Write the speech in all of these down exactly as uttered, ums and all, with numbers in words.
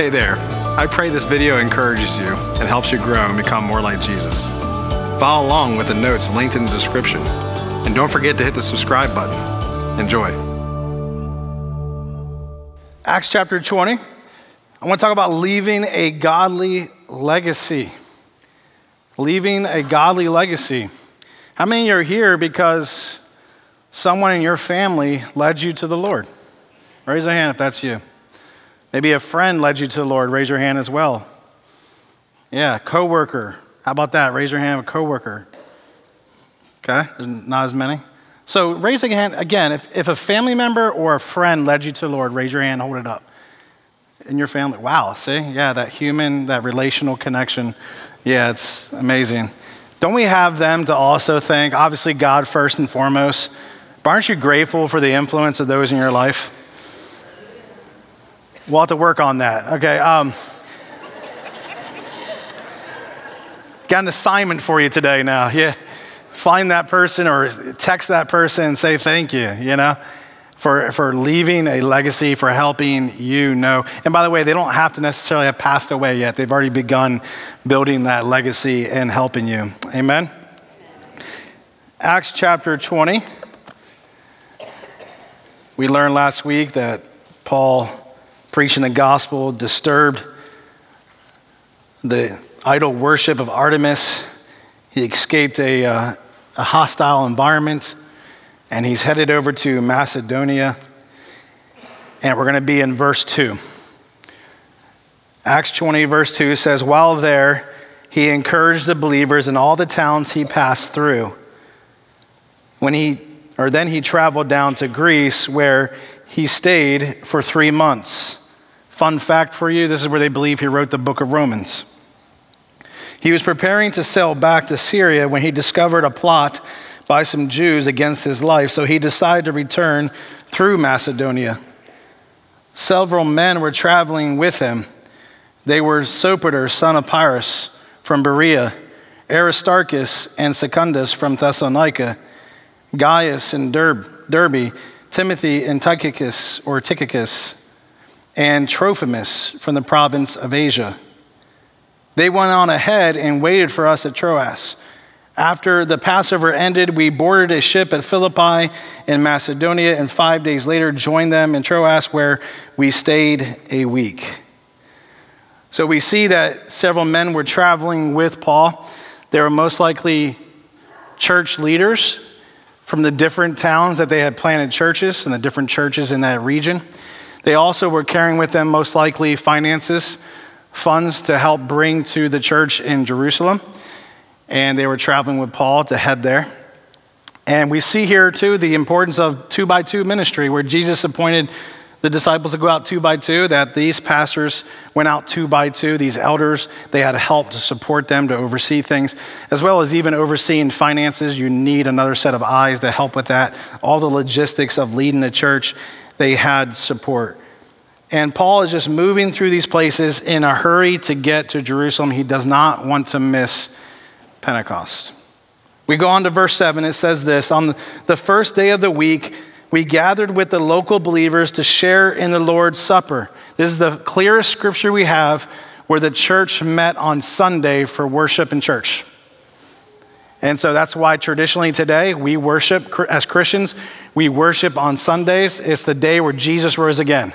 Hey there, I pray this video encourages you and helps you grow and become more like Jesus. Follow along with the notes linked in the description, and don't forget to hit the subscribe button. Enjoy. Acts chapter twenty, I want to talk about leaving a godly legacy. Leaving a godly legacy. How many are here because someone in your family led you to the Lord? Raise a hand if that's you. Maybe a friend led you to the Lord. Raise your hand as well. Yeah, coworker. How about that? Raise your hand if a coworker. Okay, there's not as many. So raise a hand, again, if, if a family member or a friend led you to the Lord, raise your hand, hold it up. In your family, wow, see? Yeah, that human, that relational connection. Yeah, it's amazing. Don't we have them to also thank? Obviously, God first and foremost. But aren't you grateful for the influence of those in your life? We'll have to work on that. Okay. Um, got an assignment for you today now. Yeah. Find that person or text that person and say thank you, you know, for, for leaving a legacy, for helping you know. And by the way, they don't have to necessarily have passed away yet. They've already begun building that legacy and helping you. Amen. Acts chapter twenty. We learned last week that Paul preaching the gospel, disturbed the idol worship of Artemis. He escaped a, uh, a hostile environment, and he's headed over to Macedonia. And we're going to be in verse two. Acts twenty, verse two says, while there, he encouraged the believers in all the towns he passed through. When he, or then he traveled down to Greece, where he stayed for three months. Fun fact for you, this is where they believe he wrote the book of Romans. He was preparing to sail back to Syria when he discovered a plot by some Jews against his life, so he decided to return through Macedonia. Several men were traveling with him. They were Sopater, son of Pyrrhus, from Berea, Aristarchus and Secundus from Thessalonica, Gaius and Derbe, Timothy and Tychicus, or Tychicus, and Trophimus from the province of Asia. They went on ahead and waited for us at Troas. After the Passover ended, we boarded a ship at Philippi in Macedonia, and five days later joined them in Troas, where we stayed a week. So we see that several men were traveling with Paul. They were most likely church leaders from the different towns that they had planted churches and the different churches in that region. They also were carrying with them most likely finances, funds to help bring to the church in Jerusalem. And they were traveling with Paul to head there. And we see here too the importance of two by two ministry, where Jesus appointed the disciples to go out two by two, that these pastors went out two by two, these elders, they had help to support them, to oversee things, as well as even overseeing finances. You need another set of eyes to help with that. All the logistics of leading a church, they had support. And Paul is just moving through these places in a hurry to get to Jerusalem. He does not want to miss Pentecost. We go on to verse seven, it says this, on the first day of the week, we gathered with the local believers to share in the Lord's Supper. This is the clearest scripture we have where the church met on Sunday for worship in church. And so that's why traditionally today we worship, as Christians, we worship on Sundays. It's the day where Jesus rose again.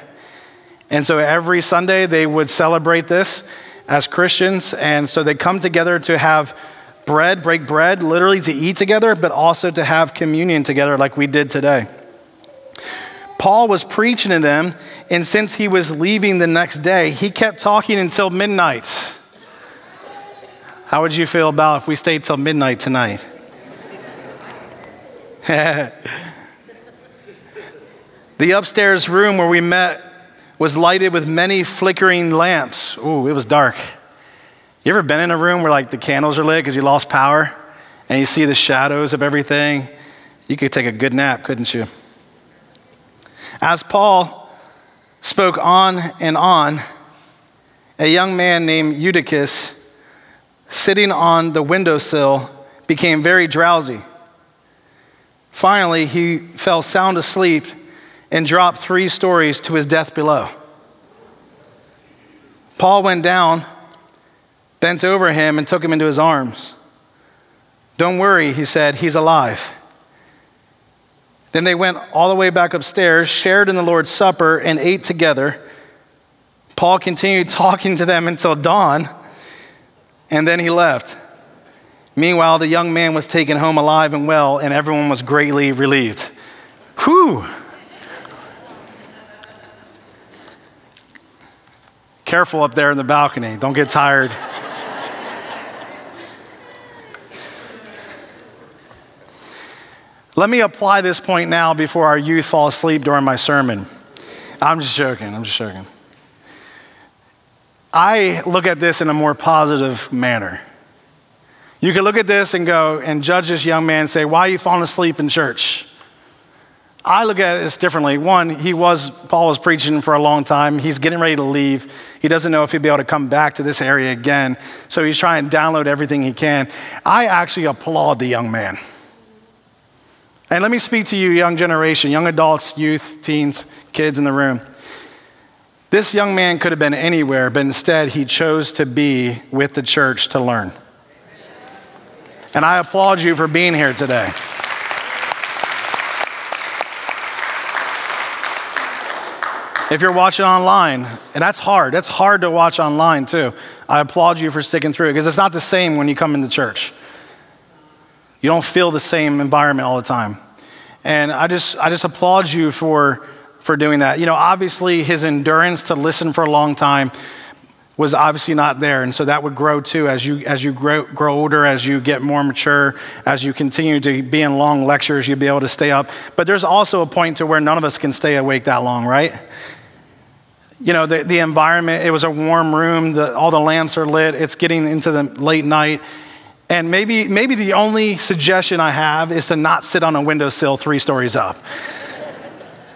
And so every Sunday they would celebrate this as Christians. And so they come together to have bread, break bread, literally to eat together, but also to have communion together like we did today. Paul was preaching to them, and since he was leaving the next day, he kept talking until midnight. How would you feel about if we stayed till midnight tonight? The upstairs room where we met was lighted with many flickering lamps. Ooh, it was dark. You ever been in a room where like the candles are lit because you lost power and you see the shadows of everything? You could take a good nap, couldn't you? As Paul spoke on and on, a young man named Eutychus, sitting on the windowsill, became very drowsy. Finally, he fell sound asleep and dropped three stories to his death below. Paul went down, bent over him, and took him into his arms. Don't worry, he said, he's alive. Then they went all the way back upstairs, shared in the Lord's Supper, and ate together. Paul continued talking to them until dawn, and then he left. Meanwhile, the young man was taken home alive and well, and everyone was greatly relieved. Whew! Careful up there in the balcony. Don't get tired. Let me apply this point now before our youth fall asleep during my sermon. I'm just joking. I'm just joking. I look at this in a more positive manner. You can look at this and go and judge this young man and say, why are you falling asleep in church? I look at this differently. One, he was, Paul was preaching for a long time. He's getting ready to leave. He doesn't know if he'll be able to come back to this area again. So he's trying to download everything he can. I actually applaud the young man. And let me speak to you, young generation, young adults, youth, teens, kids in the room. This young man could have been anywhere, but instead he chose to be with the church to learn. And I applaud you for being here today. If you're watching online, and that's hard. That's hard to watch online too. I applaud you for sticking through it because it's not the same when you come into church. You don't feel the same environment all the time. And I just, I just applaud you for, for doing that. You know, obviously his endurance to listen for a long time was obviously not there. And so that would grow too as you, as you grow, grow older, as you get more mature, as you continue to be in long lectures, you'll be able to stay up. But there's also a point to where none of us can stay awake that long, right? You know, the, the environment, it was a warm room. The, all the lamps are lit. It's getting into the late night. And maybe, maybe the only suggestion I have is to not sit on a windowsill three stories up.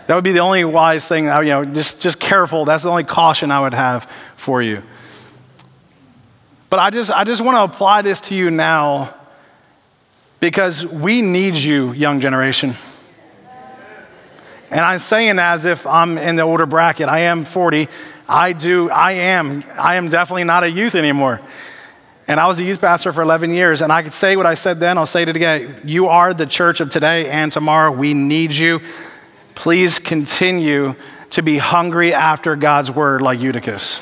That would be the only wise thing, you know, just, just careful. That's the only caution I would have for you. But I just, I just want to apply this to you now because we need you, young generation. And I'm saying that as if I'm in the older bracket. I am forty. I do, I am, I am definitely not a youth anymore. And I was a youth pastor for eleven years, and I could say what I said then, I'll say it again. You are the church of today and tomorrow. We need you. Please continue to be hungry after God's word like Eutychus.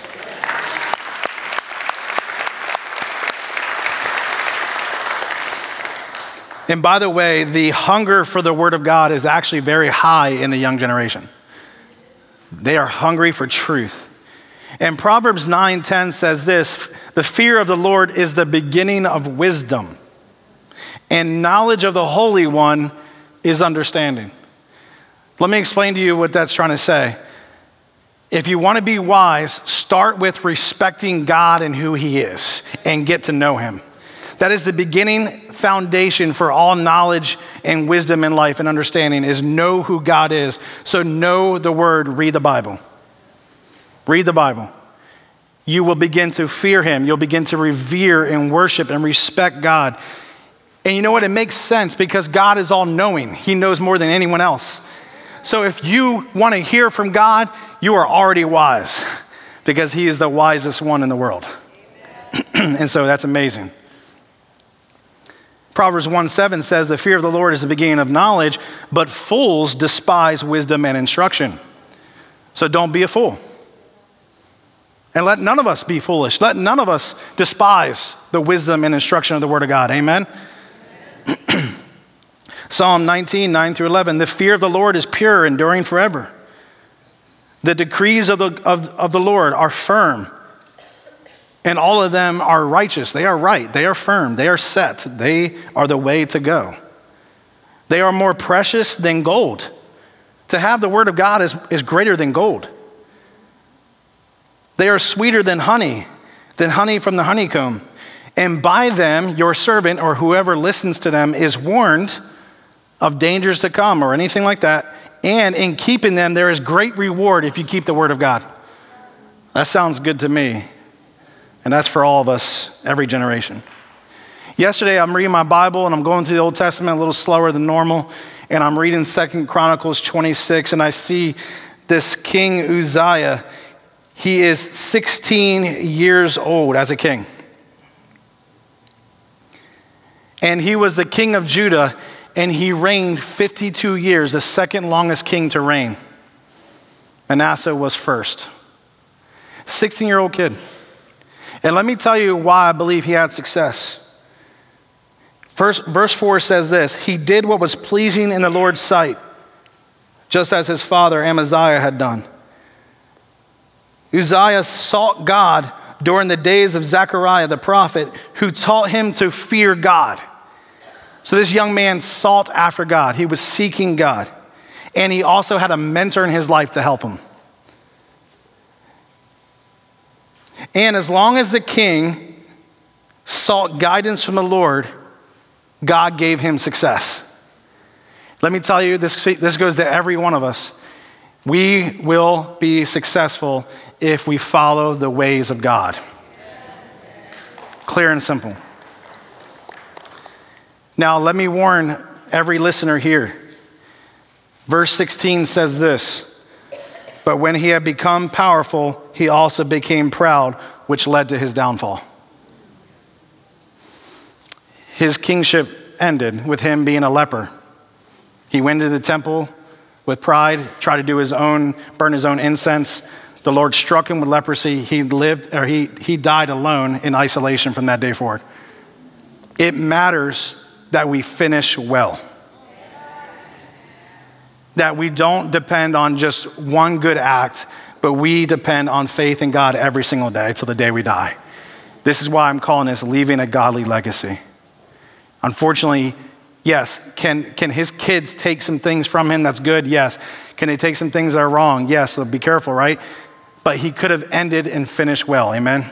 And by the way, the hunger for the word of God is actually very high in the young generation. They are hungry for truth. And Proverbs nine ten says this, the fear of the Lord is the beginning of wisdom, and knowledge of the Holy One is understanding. Let me explain to you what that's trying to say. If you want to be wise, start with respecting God and who He is and get to know Him. That is the beginning foundation for all knowledge and wisdom in life and understanding is know who God is. So know the Word, read the Bible. Read the Bible. You will begin to fear Him. You'll begin to revere and worship and respect God. And you know what? It makes sense because God is all-knowing. He knows more than anyone else. So if you want to hear from God, you are already wise because He is the wisest one in the world. And so that's amazing. Proverbs one seven says, the fear of the Lord is the beginning of knowledge, but fools despise wisdom and instruction. So don't be a fool. And let none of us be foolish. Let none of us despise the wisdom and instruction of the Word of God. Amen? Amen. Psalm nineteen, nine through eleven. The fear of the Lord is pure, enduring forever. The decrees of the, of, of the Lord are firm, and all of them are righteous. They are right. They are firm. They are set. They are the way to go. They are more precious than gold. To have the Word of God is, is greater than gold. They are sweeter than honey, than honey from the honeycomb. And by them, your servant or whoever listens to them is warned of dangers to come or anything like that. And in keeping them, there is great reward if you keep the word of God. That sounds good to me. And that's for all of us, every generation. Yesterday, I'm reading my Bible and I'm going through the Old Testament a little slower than normal. And I'm reading Second Chronicles twenty-six and I see this King Uzziah. He is sixteen years old as a king. And he was the king of Judah, and he reigned fifty-two years, the second longest king to reign. Manasseh was first. sixteen-year-old kid. And let me tell you why I believe he had success. First, verse four says this, he did what was pleasing in the Lord's sight, just as his father Amaziah had done. Uzziah sought God during the days of Zechariah the prophet, who taught him to fear God. So this young man sought after God. He was seeking God. And he also had a mentor in his life to help him. And as long as the king sought guidance from the Lord, God gave him success. Let me tell you, this, this goes to every one of us. We will be successful if we follow the ways of God. Clear and simple. Now, let me warn every listener here. Verse sixteen says this, but when he had become powerful, he also became proud, which led to his downfall. His kingship ended with him being a leper. He went into the temple with pride, tried to do his own, burn his own incense. The Lord struck him with leprosy. He lived, or he, he died alone in isolation from that day forward. It matters that we finish well. That we don't depend on just one good act, but we depend on faith in God every single day till the day we die. This is why I'm calling this leaving a godly legacy. Unfortunately, yes. Can, can his kids take some things from him that's good? Yes. Can they take some things that are wrong? Yes. So be careful, right? But he could have ended and finished well. Amen?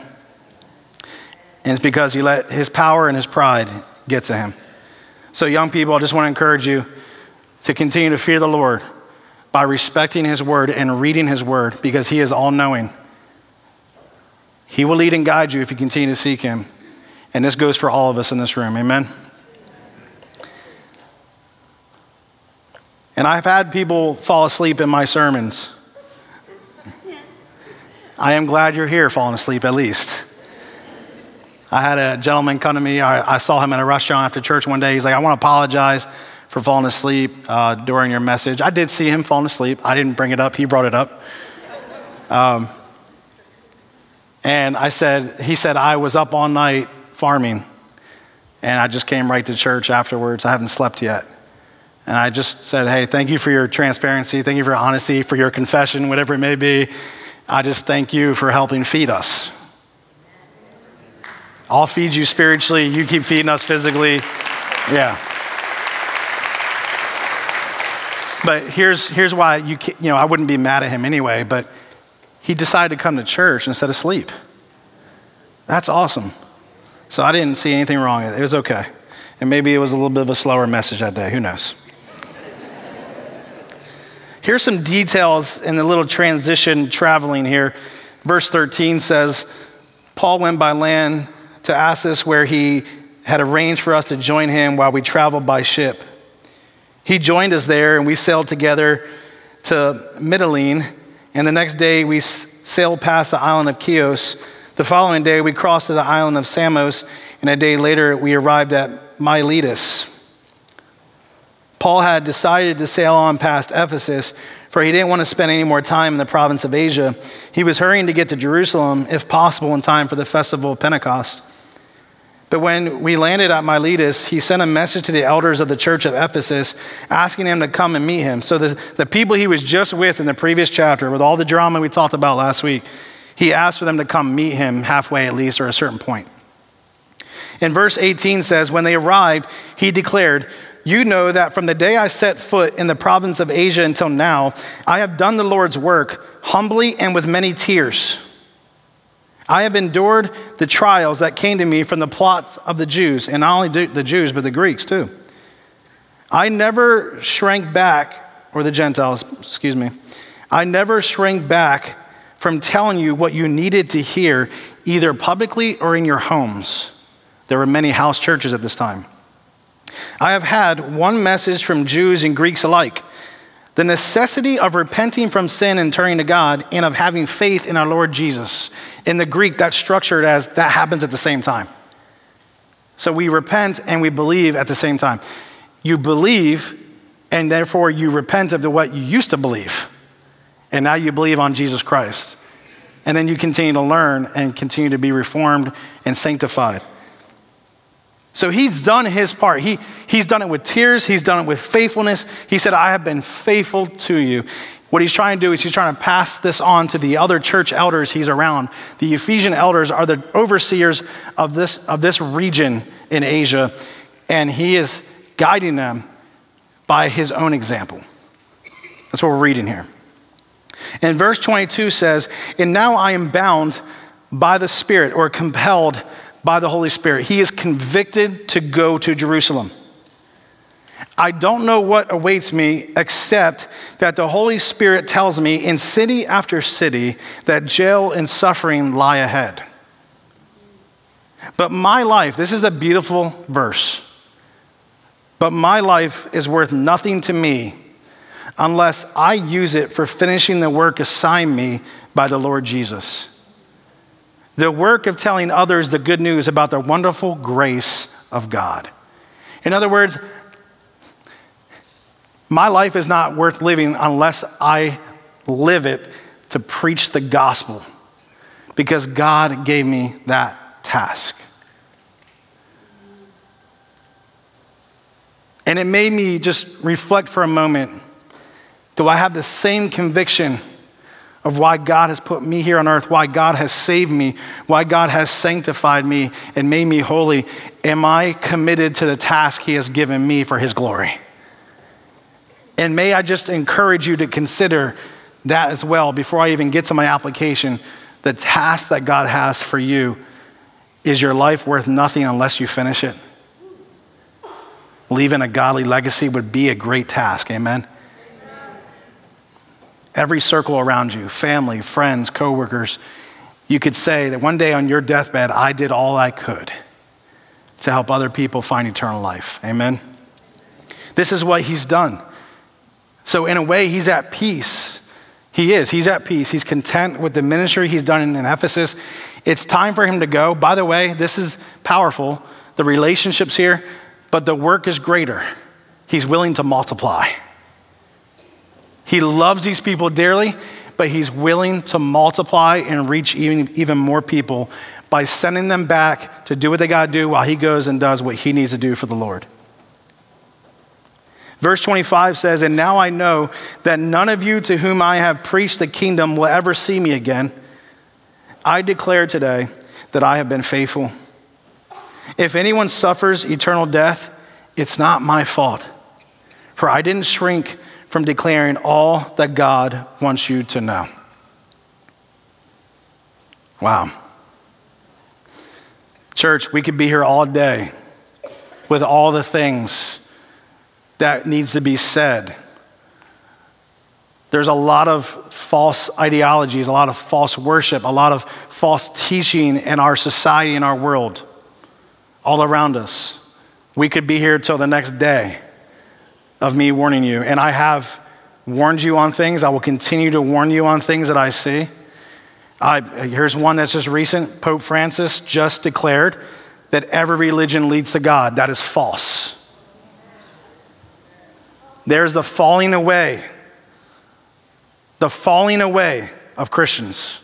And it's because he let his power and his pride get to him. So young people, I just want to encourage you to continue to fear the Lord by respecting his word and reading his word, because he is all-knowing. He will lead and guide you if you continue to seek him. And this goes for all of us in this room. Amen? And I've had people fall asleep in my sermons. I am glad you're here falling asleep at least. I had a gentleman come to me. I, I saw him at a restaurant after church one day. He's like, I want to apologize for falling asleep uh, during your message. I did see him falling asleep. I didn't bring it up. He brought it up. Um, and I said, he said, I was up all night farming, and I just came right to church afterwards. I haven't slept yet. And I just said, hey, thank you for your transparency. Thank you for your honesty, for your confession, whatever it may be. I just thank you for helping feed us. I'll feed you spiritually. You keep feeding us physically. Yeah. But here's, here's why you, you know, I wouldn't be mad at him anyway, but he decided to come to church instead of sleep. That's awesome. So I didn't see anything wrong with it. It was okay. And maybe it was a little bit of a slower message that day. Who knows? Here's some details in the little transition traveling here. Verse thirteen says, Paul went by land to Assos, where he had arranged for us to join him while we traveled by ship. He joined us there, and we sailed together to Mytilene, and the next day we sailed past the island of Chios. The following day we crossed to the island of Samos, and a day later we arrived at Miletus. Paul had decided to sail on past Ephesus, for he didn't want to spend any more time in the province of Asia. He was hurrying to get to Jerusalem, if possible, in time for the festival of Pentecost. But when we landed at Miletus, he sent a message to the elders of the church of Ephesus, asking them to come and meet him. So the, the people he was just with in the previous chapter, with all the drama we talked about last week, he asked for them to come meet him halfway at least, or a certain point. And verse eighteen says, when they arrived, he declared, you know that from the day I set foot in the province of Asia until now, I have done the Lord's work humbly and with many tears. I have endured the trials that came to me from the plots of the Jews, and not only the Jews, but the Greeks too. I never shrank back, or the Gentiles, excuse me. I never shrank back from telling you what you needed to hear, either publicly or in your homes. There were many house churches at this time. I have had one message from Jews and Greeks alike, the necessity of repenting from sin and turning to God and of having faith in our Lord Jesus. In the Greek, that's structured as that happens at the same time. So we repent and we believe at the same time. You believe and therefore you repent of the what you used to believe. And now you believe on Jesus Christ. And then you continue to learn and continue to be reformed and sanctified. So he's done his part. He, he's done it with tears. He's done it with faithfulness. He said, I have been faithful to you. What he's trying to do is he's trying to pass this on to the other church elders he's around. The Ephesian elders are the overseers of this, of this region in Asia, and he is guiding them by his own example. That's what we're reading here. And verse twenty-two says, and now I am bound by the Spirit, or compelled by the Holy Spirit. He is convicted to go to Jerusalem. I don't know what awaits me, except that the Holy Spirit tells me in city after city that jail and suffering lie ahead. But my life, this is a beautiful verse, but my life is worth nothing to me unless I use it for finishing the work assigned me by the Lord Jesus. The work of telling others the good news about the wonderful grace of God. In other words, my life is not worth living unless I live it to preach the gospel, because God gave me that task. And it made me just reflect for a moment, do I have the same conviction of why God has put me here on earth, why God has saved me, why God has sanctified me and made me holy? Am I committed to the task he has given me for his glory? And may I just encourage you to consider that as well before I even get to my application. The task that God has for you, is your life worth nothing unless you finish it? Leaving a godly legacy would be a great task, amen? Every circle around you, family, friends, coworkers, you could say that one day on your deathbed, I did all I could to help other people find eternal life, amen? This is what he's done. So in a way, he's at peace. He is, he's at peace. He's content with the ministry he's done in Ephesus. It's time for him to go. By the way, this is powerful, the relationships here, but the work is greater. He's willing to multiply. He loves these people dearly, but he's willing to multiply and reach even, even more people by sending them back to do what they got to do while he goes and does what he needs to do for the Lord. Verse twenty-five says, and now I know that none of you to whom I have preached the kingdom will ever see me again. I declare today that I have been faithful. If anyone suffers eternal death, it's not my fault, for I didn't shrink from declaring all that God wants you to know. Wow. Church, we could be here all day with all the things that needs to be said. There's a lot of false ideologies, a lot of false worship, a lot of false teaching in our society, in our world, all around us. We could be here till the next day of me warning you. And I have warned you on things. I will continue to warn you on things that I see. I, here's one that's just recent. Pope Francis just declared that every religion leads to God. That is false. There's the falling away, the falling away of Christians.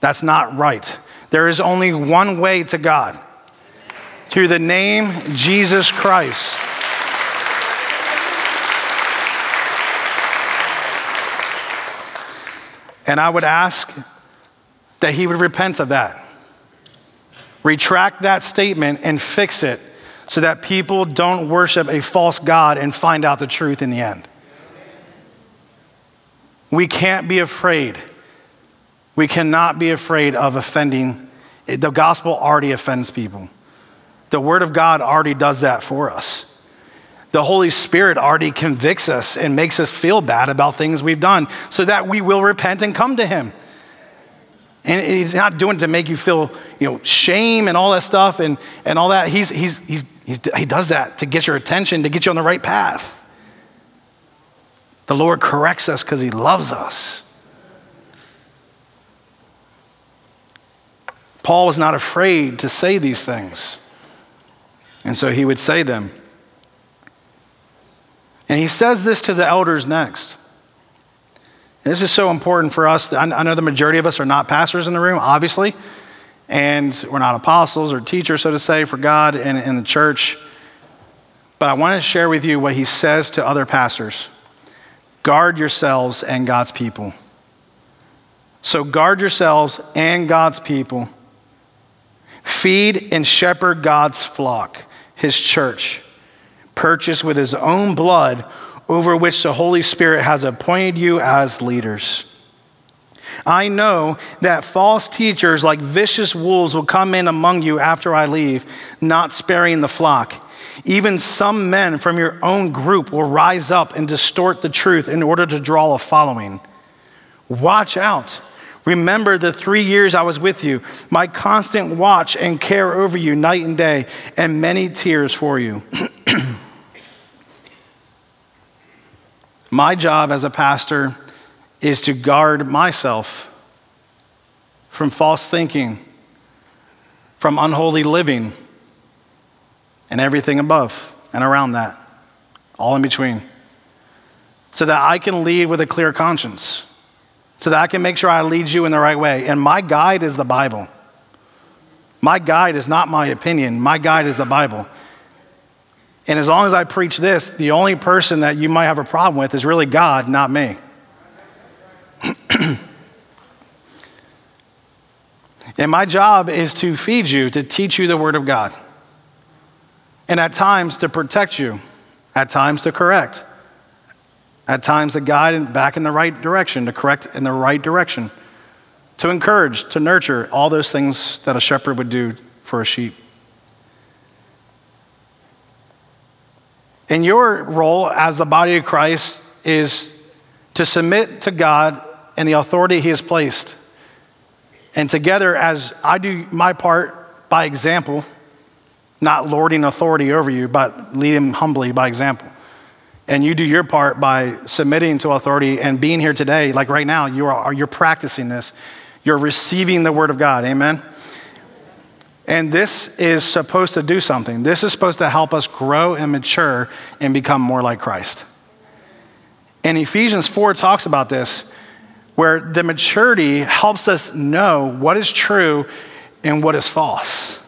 That's not right. There is only one way to God, through the name Jesus Christ. And I would ask that he would repent of that. Retract that statement and fix it so that people don't worship a false God and find out the truth in the end. We can't be afraid. We cannot be afraid of offending. The gospel already offends people. The word of God already does that for us. The Holy Spirit already convicts us and makes us feel bad about things we've done so that we will repent and come to him. And he's not doing it to make you feel, you know, shame and all that stuff and, and all that. He's, he's, he's, he's, he does that to get your attention, to get you on the right path. The Lord corrects us because he loves us. Paul was not afraid to say these things. And so he would say them. And he says this to the elders next. And this is so important for us. I know the majority of us are not pastors in the room, obviously. And we're not apostles or teachers, so to say, for God and in the church. But I want to share with you what he says to other pastors. Guard yourselves and God's people. So guard yourselves and God's people. Feed and shepherd God's flock, his church, purchased with his own blood, over which the Holy Spirit has appointed you as leaders. I know that false teachers like vicious wolves will come in among you after I leave, not sparing the flock. Even some men from your own group will rise up and distort the truth in order to draw a following. Watch out. Remember the three years I was with you, my constant watch and care over you night and day, and many tears for you. My job as a pastor is to guard myself from false thinking, from unholy living, and everything above and around that, all in between, so that I can lead with a clear conscience, so that I can make sure I lead you in the right way. And my guide is the Bible. My guide is not my opinion. My guide is the Bible. And as long as I preach this, the only person that you might have a problem with is really God, not me. And my job is to feed you, to teach you the Word of God. And at times to protect you, at times to correct, at times to guide back in the right direction, to correct in the right direction, to encourage, to nurture, all those things that a shepherd would do for a sheep. And your role as the body of Christ is to submit to God and the authority he has placed. And together, as I do my part by example, not lording authority over you, but leading humbly by example. And you do your part by submitting to authority and being here today. Like right now, you are, you're practicing this. You're receiving the word of God, amen? And this is supposed to do something. This is supposed to help us grow and mature and become more like Christ. And Ephesians four talks about this, where the maturity helps us know what is true and what is false,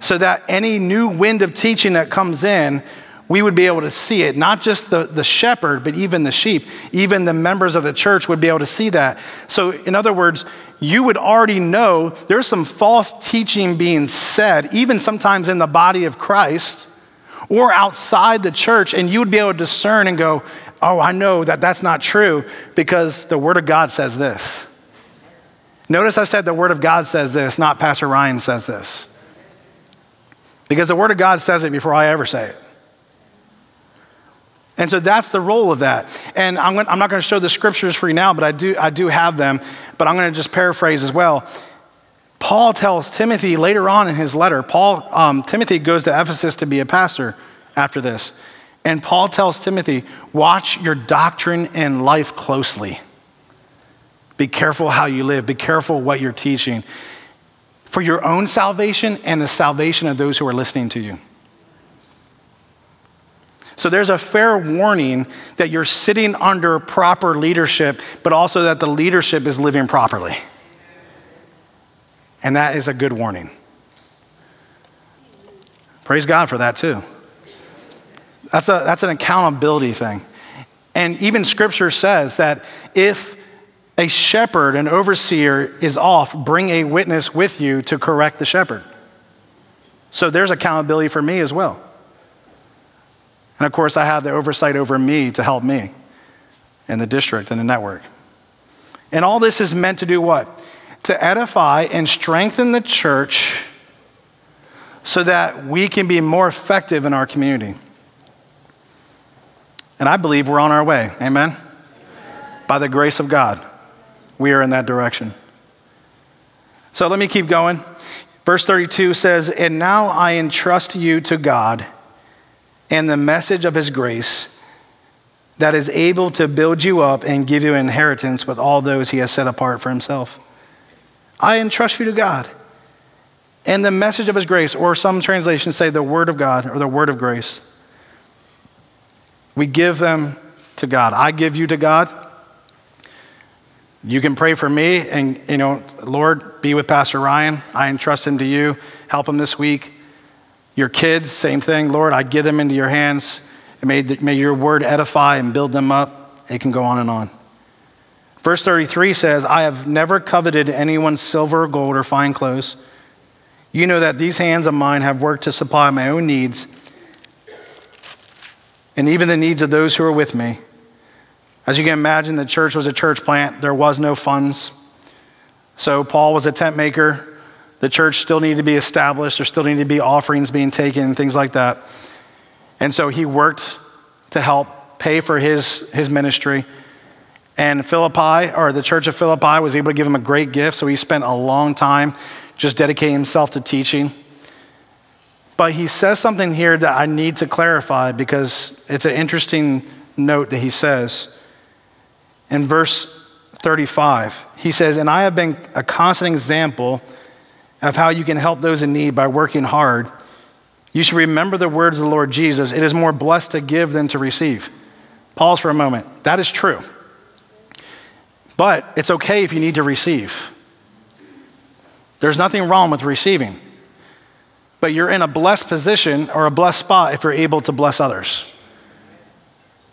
so that any new wind of teaching that comes in, we would be able to see it. Not just the, the shepherd, but even the sheep. Even the members of the church would be able to see that. So in other words, you would already know there's some false teaching being said, even sometimes in the body of Christ or outside the church, and you would be able to discern and go, oh, I know that that's not true because the Word of God says this. Notice I said the Word of God says this, not Pastor Ryan says this. Because the Word of God says it before I ever say it. And so that's the role of that. And I'm, gonna, I'm not going to show the scriptures for you now, but I do, I do have them. But I'm going to just paraphrase as well. Paul tells Timothy later on in his letter, Paul, um, Timothy goes to Ephesus to be a pastor after this. And Paul tells Timothy, watch your doctrine and life closely. Be careful how you live. Be careful what you're teaching, for your own salvation and the salvation of those who are listening to you. So there's a fair warning that you're sitting under proper leadership, but also that the leadership is living properly. And that is a good warning. Praise God for that too. That's, a, that's an accountability thing. And even scripture says that if a shepherd, an overseer is off, bring a witness with you to correct the shepherd. So there's accountability for me as well. And of course, I have the oversight over me to help me and the district and the network. And all this is meant to do what? To edify and strengthen the church so that we can be more effective in our community. And I believe we're on our way, amen? By the grace of God. We are in that direction. So let me keep going. Verse thirty-two says, and now I entrust you to God and the message of his grace, that is able to build you up and give you an inheritance with all those he has set apart for himself. I entrust you to God and the message of his grace, or some translations say the word of God or the word of grace. We give them to God. I give you to God. You can pray for me and, you know, Lord, be with Pastor Ryan. I entrust him to you. Help him this week. Your kids, same thing. Lord, I give them into your hands. And may, may your word edify and build them up. It can go on and on. Verse thirty-three says, I have never coveted anyone's silver or gold or fine clothes. You know that these hands of mine have worked to supply my own needs and even the needs of those who are with me. As you can imagine, the church was a church plant. There was no funds. So Paul was a tent maker. The church still needed to be established. There still needed to be offerings being taken and things like that. And so he worked to help pay for his, his ministry. And Philippi, or the church of Philippi, was able to give him a great gift. So he spent a long time just dedicating himself to teaching. But he says something here that I need to clarify because it's an interesting note that he says. In verse thirty-five, he says, and I have been a constant example of how you can help those in need by working hard. You should remember the words of the Lord Jesus. It is more blessed to give than to receive. Pause for a moment. That is true. But it's okay if you need to receive. There's nothing wrong with receiving. But you're in a blessed position or a blessed spot if you're able to bless others.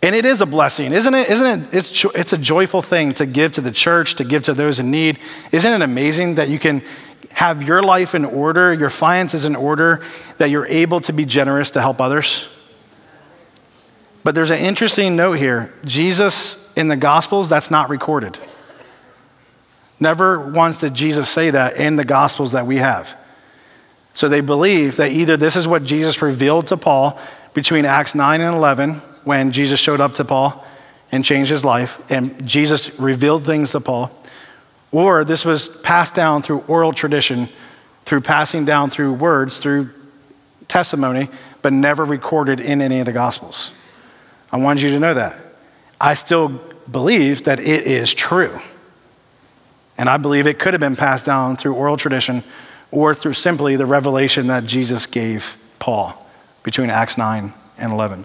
And it is a blessing, isn't it? Isn't it? It's, it's a joyful thing to give to the church, to give to those in need. Isn't it amazing that you can have your life in order, your finances in order, that you're able to be generous to help others? But there's an interesting note here. Jesus in the Gospels, that's not recorded. Never once did Jesus say that in the Gospels that we have. So they believe that either this is what Jesus revealed to Paul between Acts nine and eleven, when Jesus showed up to Paul and changed his life, and Jesus revealed things to Paul, or this was passed down through oral tradition, through passing down through words, through testimony, but never recorded in any of the Gospels. I wanted you to know that. I still believe that it is true. And I believe it could have been passed down through oral tradition or through simply the revelation that Jesus gave Paul between Acts nine and eleven.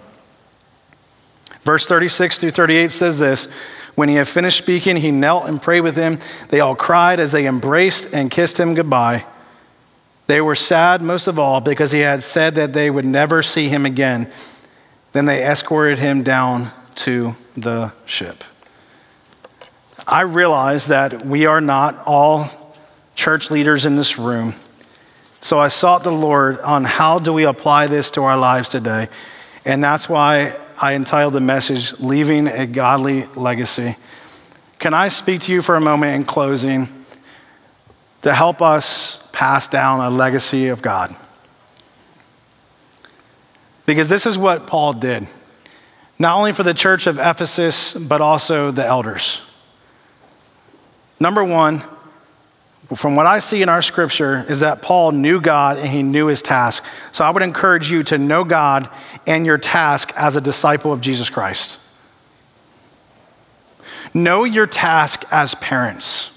Verse thirty-six through thirty-eight says this, when he had finished speaking, he knelt and prayed with him. They all cried as they embraced and kissed him goodbye. They were sad most of all because he had said that they would never see him again. Then they escorted him down to the ship. I realize that we are not all church leaders in this room. So I sought the Lord on how do we apply this to our lives today. And that's why I entitled the message, Leaving a Godly Legacy. Can I speak to you for a moment in closing to help us pass down a legacy of God? Because this is what Paul did, not only for the church of Ephesus, but also the elders. Number one, from what I see in our scripture is that Paul knew God and he knew his task. So I would encourage you to know God and your task as a disciple of Jesus Christ. Know your task as parents.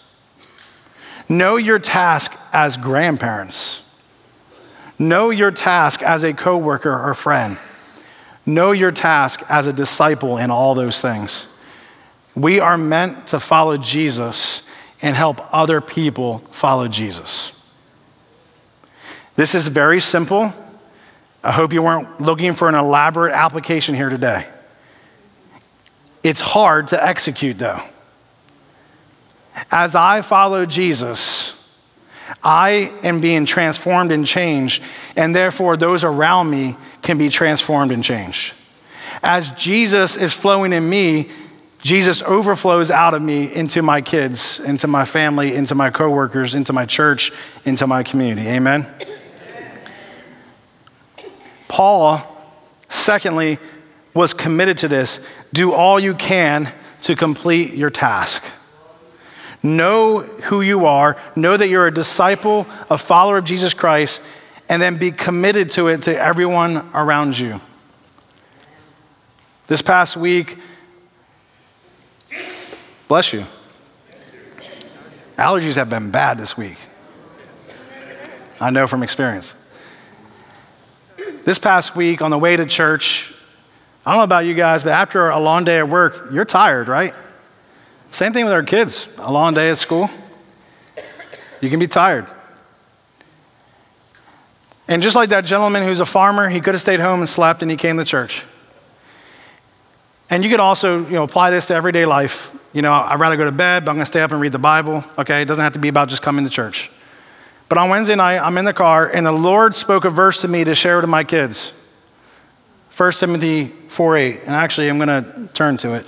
Know your task as grandparents. Know your task as a coworker or friend. Know your task as a disciple in all those things. We are meant to follow Jesus and help other people follow Jesus. This is very simple. I hope you weren't looking for an elaborate application here today. It's hard to execute though. As I follow Jesus, I am being transformed and changed, and therefore those around me can be transformed and changed. As Jesus is flowing in me, Jesus overflows out of me into my kids, into my family, into my coworkers, into my church, into my community. Amen? Amen? Paul, secondly, was committed to this. Do all you can to complete your task. Know who you are. Know that you're a disciple, a follower of Jesus Christ, and then be committed to it to everyone around you. This past week, Bless you. Allergies have been bad this week. I know from experience. This past week on the way to church, I don't know about you guys, but after a long day at work, you're tired, right? Same thing with our kids. A long day at school, you can be tired. And just like that gentleman who's a farmer, he could have stayed home and slept, and he came to church. And you could also, you know, apply this to everyday life. You know, I'd rather go to bed, but I'm going to stay up and read the Bible. Okay, it doesn't have to be about just coming to church. But on Wednesday night, I'm in the car, and the Lord spoke a verse to me to share to my kids. First Timothy four eight. And actually, I'm going to turn to it.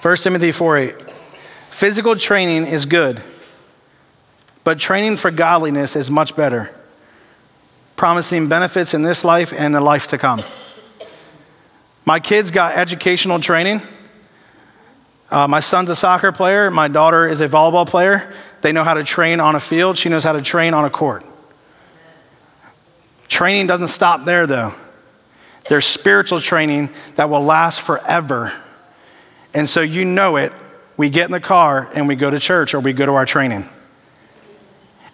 First Timothy four eight. Physical training is good, but training for godliness is much better, promising benefits in this life and the life to come. My kids got educational training. Uh, my son's a soccer player. My daughter is a volleyball player. They know how to train on a field. She knows how to train on a court. Training doesn't stop there, though. There's spiritual training that will last forever. And so you know it. We get in the car and we go to church or we go to our training.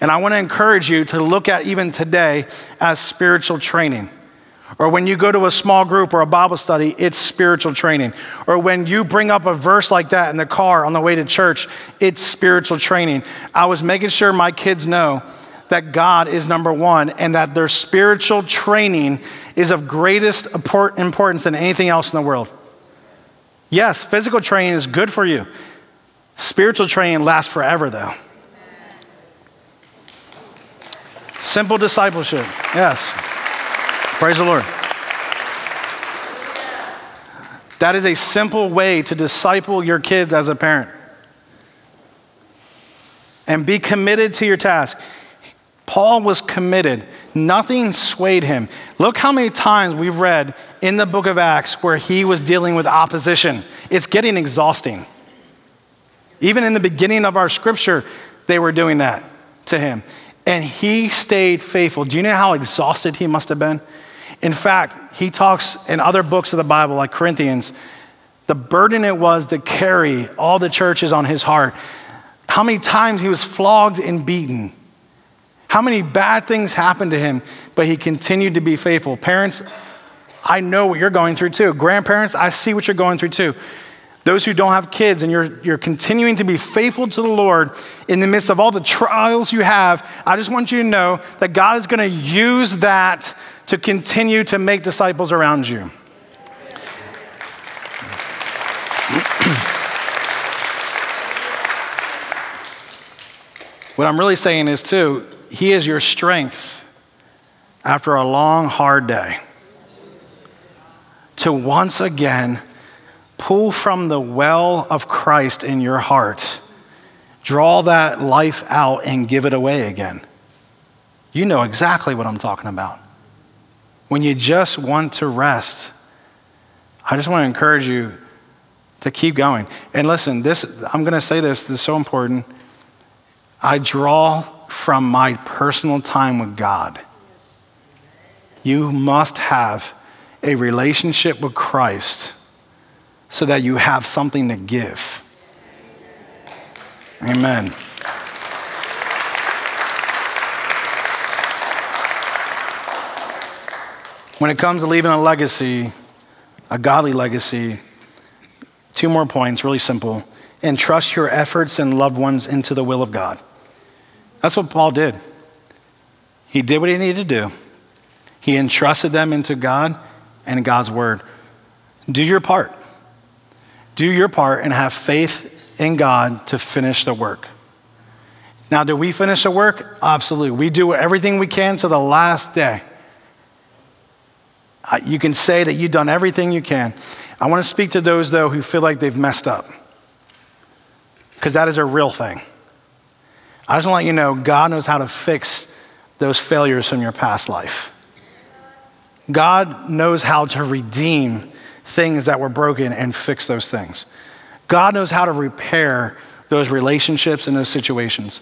And I want to encourage you to look at even today as spiritual training. Or when you go to a small group or a Bible study, it's spiritual training. Or when you bring up a verse like that in the car on the way to church, it's spiritual training. I was making sure my kids know that God is number one and that their spiritual training is of greatest importance than anything else in the world. Yes, physical training is good for you. Spiritual training lasts forever, though. Simple discipleship, yes. Praise the Lord. That is a simple way to disciple your kids as a parent. And be committed to your task. Paul was committed. Nothing swayed him. Look how many times we've read in the book of Acts where he was dealing with opposition. It's getting exhausting. Even in the beginning of our scripture, they were doing that to him. And he stayed faithful. Do you know how exhausted he must have been? In fact, he talks in other books of the Bible, like Corinthians, the burden it was to carry all the churches on his heart. How many times he was flogged and beaten. How many bad things happened to him, but he continued to be faithful. Parents, I know what you're going through too. Grandparents, I see what you're going through too. Those who don't have kids and you're, you're continuing to be faithful to the Lord in the midst of all the trials you have, I just want you to know that God is going to use that to continue to make disciples around you. What I'm really saying is too, He is your strength after a long, hard day to once again pull from the well of Christ in your heart. Draw that life out and give it away again. You know exactly what I'm talking about. When you just want to rest, I just want to encourage you to keep going. And listen, this, I'm going to say this, this is so important. I draw from my personal time with God. You must have a relationship with Christ so that you have something to give. Amen. When it comes to leaving a legacy, a godly legacy, two more points, really simple. Entrust your efforts and loved ones into the will of God. That's what Paul did. He did what he needed to do. He entrusted them into God and God's word. Do your part. Do your part and have faith in God to finish the work. Now, do we finish the work? Absolutely. We do everything we can to the last day. You can say that you've done everything you can. I want to speak to those, though, who feel like they've messed up, because that is a real thing. I just want to let you know, God knows how to fix those failures from your past life. God knows how to redeem things that were broken and fix those things. God knows how to repair those relationships and those situations.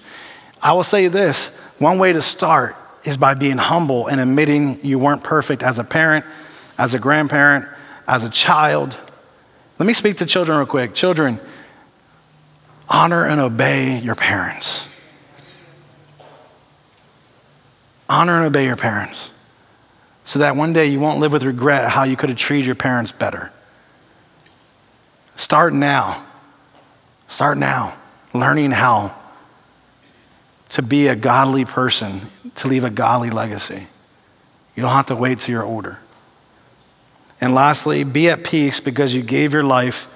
I will say this, one way to start is by being humble and admitting you weren't perfect as a parent, as a grandparent, as a child. Let me speak to children real quick. Children, Honor and obey your parents. Honor and obey your parents so that one day you won't live with regret how you could have treated your parents better. Start now. Start now learning how to be a godly person, to leave a godly legacy. You don't have to wait till you're older. And lastly, be at peace because you gave your life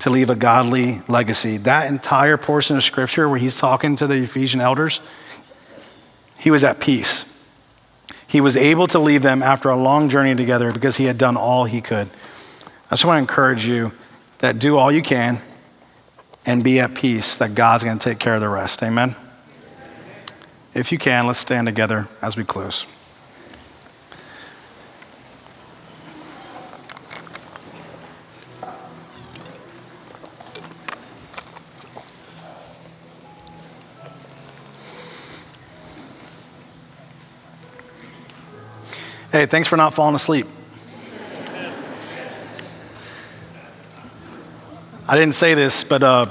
to leave a godly legacy. That entire portion of scripture where he's talking to the Ephesian elders, he was at peace. He was able to leave them after a long journey together because he had done all he could. I just want to encourage you that do all you can and be at peace that God's going to take care of the rest. Amen? If you can, let's stand together as we close. Hey, thanks for not falling asleep. I didn't say this, but uh,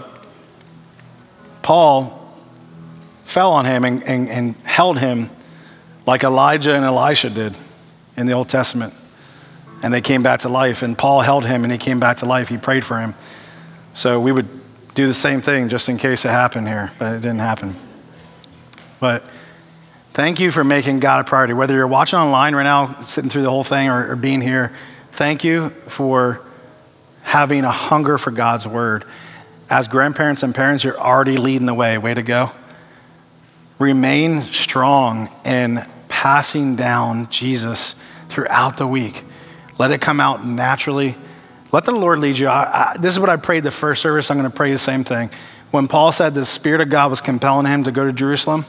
Paul fell on him and, and, and held him like Elijah and Elisha did in the Old Testament. And they came back to life. And Paul held him and he came back to life. He prayed for him. So we would do the same thing just in case it happened here, but it didn't happen. But thank you for making God a priority. Whether you're watching online right now, sitting through the whole thing, or, or being here, thank you for having a hunger for God's word. As grandparents and parents, you're already leading the way. Way to go. Remain strong in passing down Jesus throughout the week. Let it come out naturally. Let the Lord lead you. I, I, this is what I prayed the first service. I'm going to pray the same thing. When Paul said the Spirit of God was compelling him to go to Jerusalem,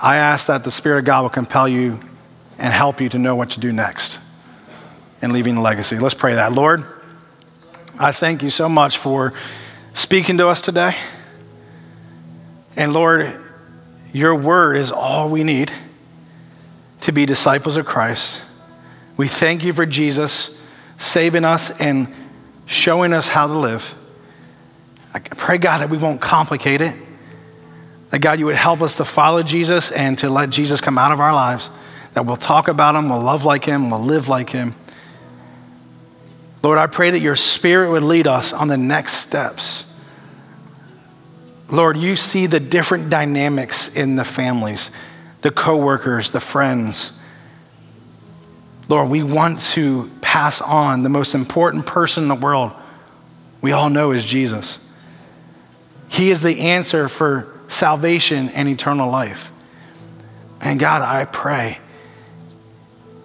I ask that the Spirit of God will compel you and help you to know what to do next in leaving a legacy. Let's pray that. Lord, I thank you so much for speaking to us today. And Lord, your word is all we need to be disciples of Christ. We thank you for Jesus saving us and showing us how to live. I pray, God, that we won't complicate it. That God, you would help us to follow Jesus and to let Jesus come out of our lives, that we'll talk about him, we'll love like him, we'll live like him. Lord, I pray that your Spirit would lead us on the next steps. Lord, you see the different dynamics in the families, the coworkers, the friends. Lord, we want to pass on the most important person in the world we all know is Jesus. He is the answer for salvation and eternal life. And God, I pray,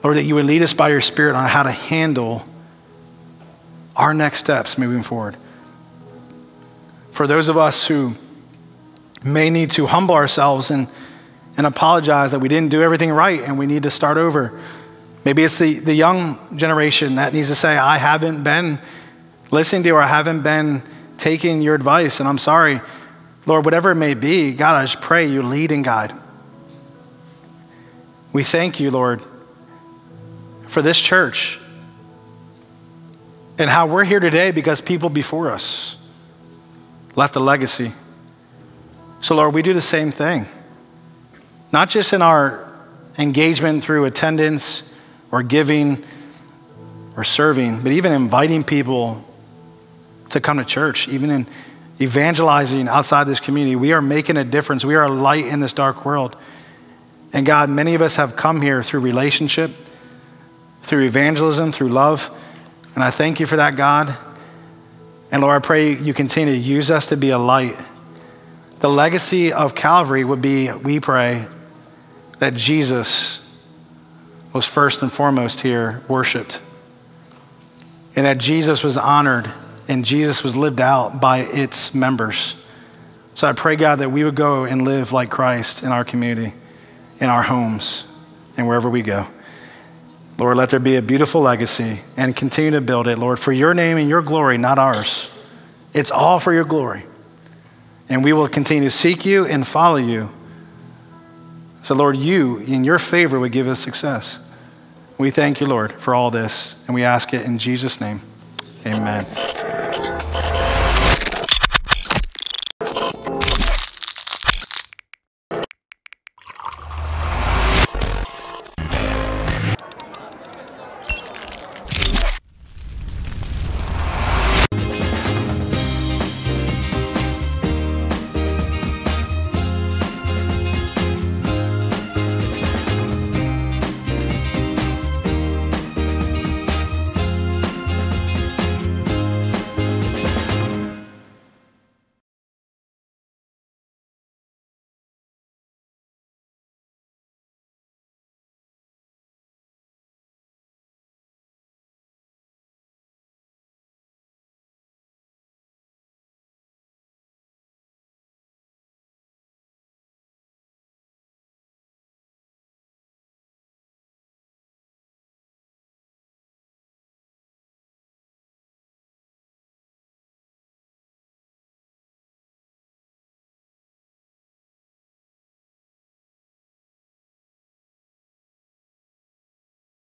Lord, that you would lead us by your Spirit on how to handle our next steps moving forward. For those of us who may need to humble ourselves and, and apologize that we didn't do everything right and we need to start over. Maybe it's the, the young generation that needs to say, I haven't been listening to you or I haven't been taking your advice and I'm sorry. Lord, whatever it may be, God, I just pray you lead and guide. We thank you, Lord, for this church and how we're here today because people before us left a legacy. So, Lord, we do the same thing, not just in our engagement through attendance or giving or serving, but even inviting people to come to church, even in evangelizing outside this community. We are making a difference. We are a light in this dark world. And God, many of us have come here through relationship, through evangelism, through love. And I thank you for that, God. And Lord, I pray you continue to use us to be a light. The legacy of Calvary would be, we pray, that Jesus was first and foremost here, worshiped, and that Jesus was honored and Jesus was lived out by its members. So I pray, God, that we would go and live like Christ in our community, in our homes, and wherever we go. Lord, let there be a beautiful legacy and continue to build it, Lord, for your name and your glory, not ours. It's all for your glory. And we will continue to seek you and follow you. So, Lord, you, in your favor, would give us success. We thank you, Lord, for all this, and we ask it in Jesus' name. Amen.